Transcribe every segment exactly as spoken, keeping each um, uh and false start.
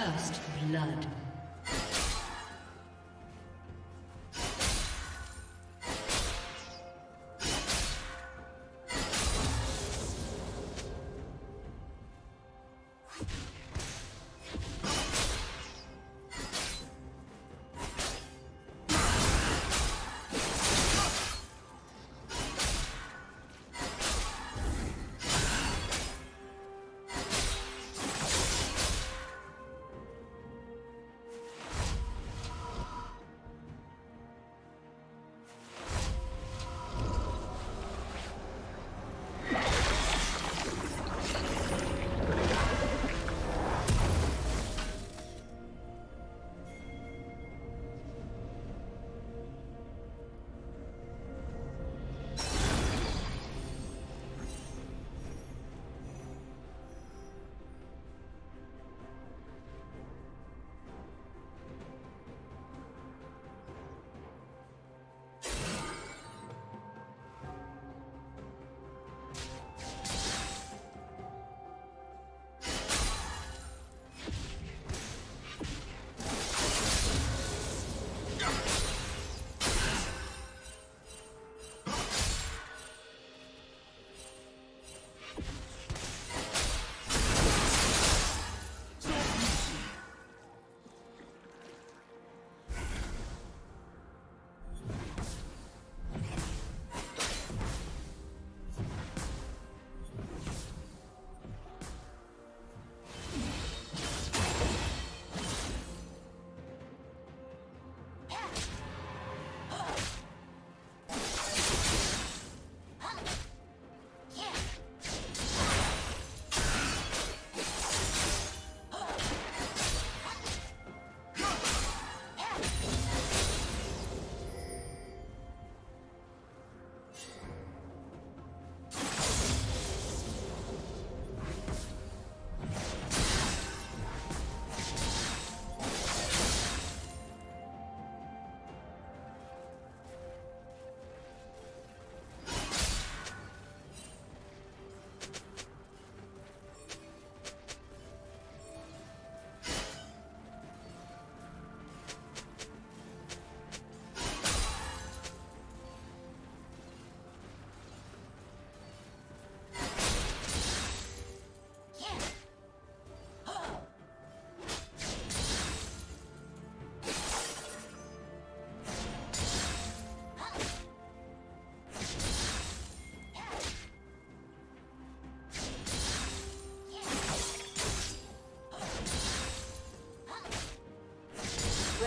First blood. The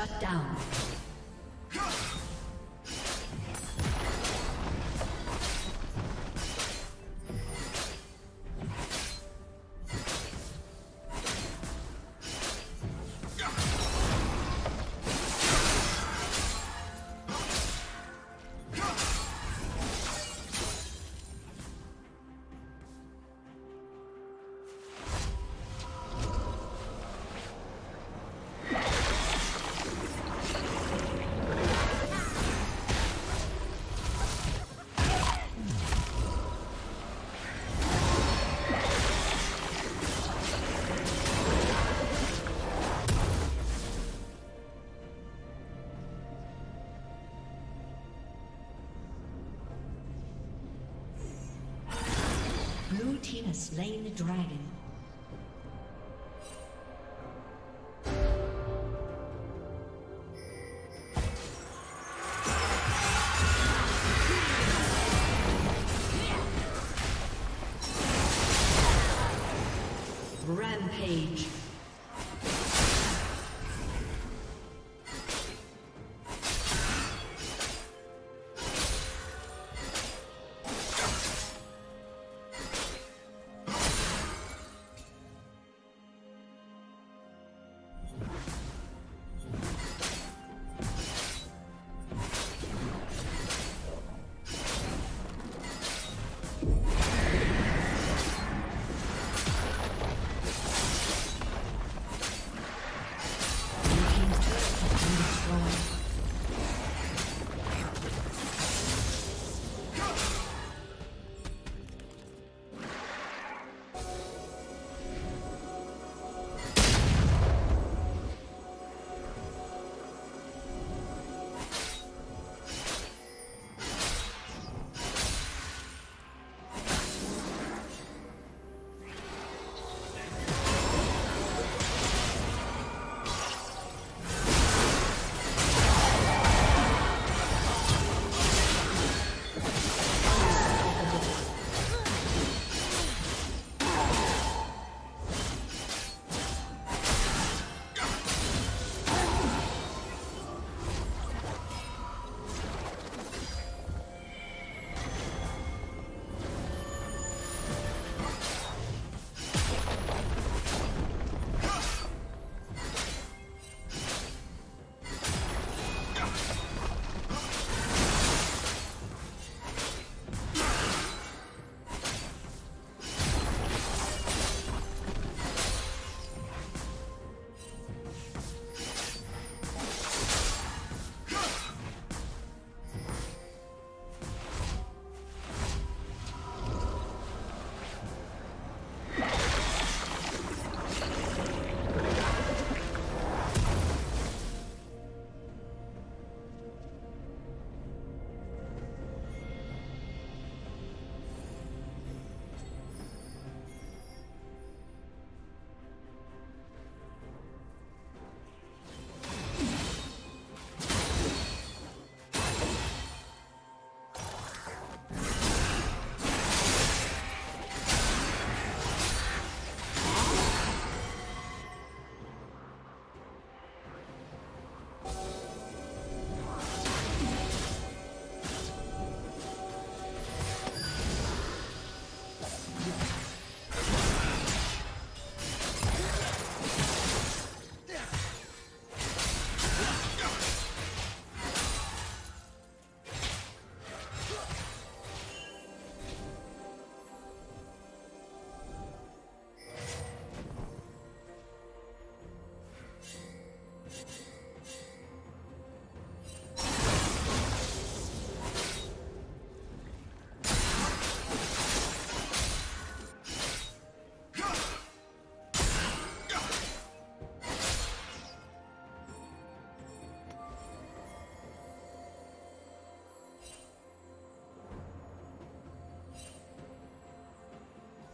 Shut down. Has slain the dragon. Rampage.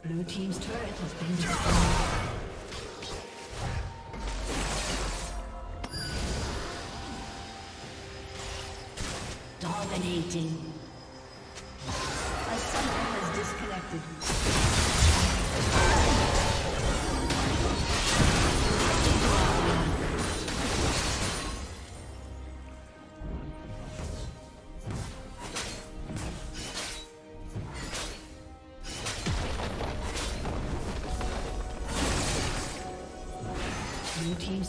Blue team's turret has been destroyed. Dominating. A summoner has disconnected. team's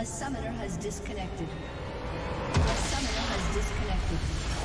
A summoner has disconnected. A summoner has disconnected.